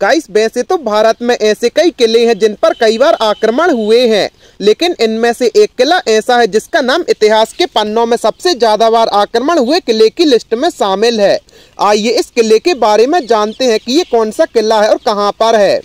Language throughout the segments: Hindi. गाइस वैसे तो भारत में ऐसे कई किले हैं जिन पर कई बार आक्रमण हुए हैं, लेकिन इनमें से एक किला ऐसा है जिसका नाम इतिहास के पन्नों में सबसे ज़्यादा बार आक्रमण हुए किले की लिस्ट में शामिल है। आइए इस किले के बारे में जानते हैं कि ये कौन सा किला है और कहाँ पर है।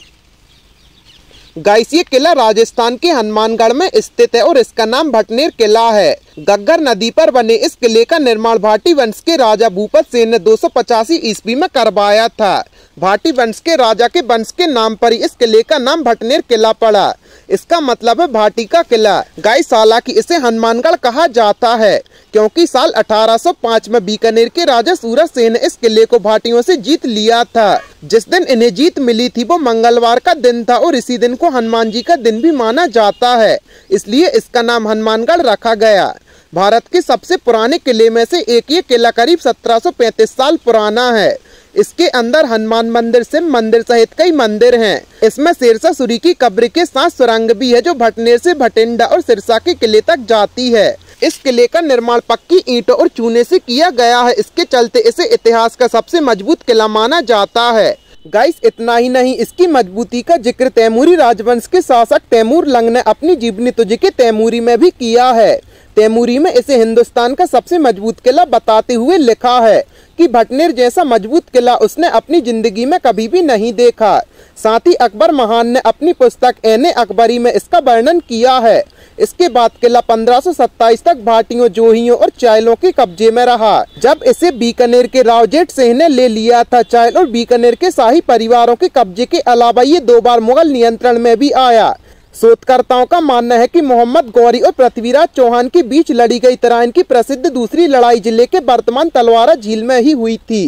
गाइस ये किला राजस्थान के हनुमानगढ़ में स्थित है और इसका नाम भटनेर किला है। गग्गर नदी पर बने इस किले का निर्माण भाटी वंश के राजा भूपत सेन ने 285 ईस्वी में करवाया था। भाटी वंश के राजा के वंश के नाम पर ही इस किले का नाम भटनेर किला पड़ा। इसका मतलब है भाटी का किला। गाइस हालांकि इसे हनुमानगढ़ कहा जाता है क्योंकि साल 1805 में बीकानेर के राजा सूरज सेन ने इस किले को भाटियों से जीत लिया था। जिस दिन इन्हें जीत मिली थी वो मंगलवार का दिन था और इसी दिन को हनुमान जी का दिन भी माना जाता है, इसलिए इसका नाम हनुमानगढ़ रखा गया। भारत के सबसे पुराने किले में से एक ये किला करीब 1735 साल पुराना है। इसके अंदर हनुमान मंदिर, शिव मंदिर सहित कई मंदिर हैं। इसमें सिरसा सूरी की कब्र के साथ सुरंग भी है जो भटनेर से भटिंडा और सिरसा के किले तक जाती है। इस किले का निर्माण पक्की ईंटों और चूने से किया गया है, इसके चलते इसे इतिहास का सबसे मजबूत किला माना जाता है। गाइस इतना ही नहीं, इसकी मजबूती का जिक्र तैमूरी राजवंश के शासक तैमूर लंग ने अपनी जीवनी तुजुक-ए-तैमूरी में भी किया है। तैमूरी में इसे हिंदुस्तान का सबसे मजबूत किला बताते हुए लिखा है कि भटनेर जैसा मजबूत किला उसने अपनी जिंदगी में कभी भी नहीं देखा। साथ ही अकबर महान ने अपनी पुस्तक एने अकबरी में इसका वर्णन किया है। इसके बाद किला 1527 तक भाटियों, जोहियों और चायलों के कब्जे में रहा, जब इसे बीकानेर के रावजेट सिंह ने ले लिया था। चायल और बीकानेर के शाही परिवारों के कब्जे के अलावा ये 2 बार मुगल नियंत्रण में भी आया। शोधकर्ताओं का मानना है कि मोहम्मद गौरी और पृथ्वीराज चौहान के बीच लड़ी गई तराइन की प्रसिद्ध दूसरी लड़ाई जिले के वर्तमान तलवारा झील में ही हुई थी।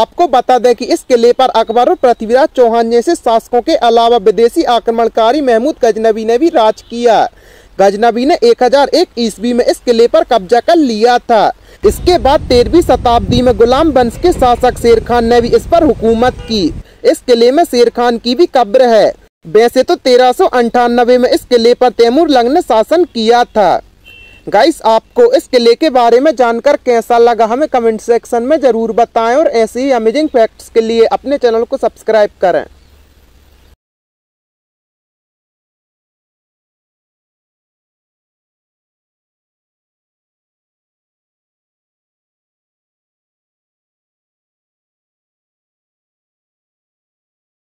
आपको बता दें कि इस किले पर अकबर और पृथ्वीराज चौहान जैसे शासकों के अलावा विदेशी आक्रमणकारी महमूद गजनवी ने भी राज किया। गजनवी ने 1001 ईस्वी में इस किले पर कब्जा कर लिया था। इसके बाद 13वीं शताब्दी में गुलाम वंश के शासक शेर खान ने भी इस पर हुकूमत की। इस किले में शेर खान की भी कब्र है। वैसे तो 1398 में इस किले पर तैमूर लंग ने शासन किया था। गाइस आपको इस किले के बारे में जानकर कैसा लगा हमें कमेंट सेक्शन में ज़रूर बताएं और ऐसे ही अमेजिंग फैक्ट्स के लिए अपने चैनल को सब्सक्राइब करें।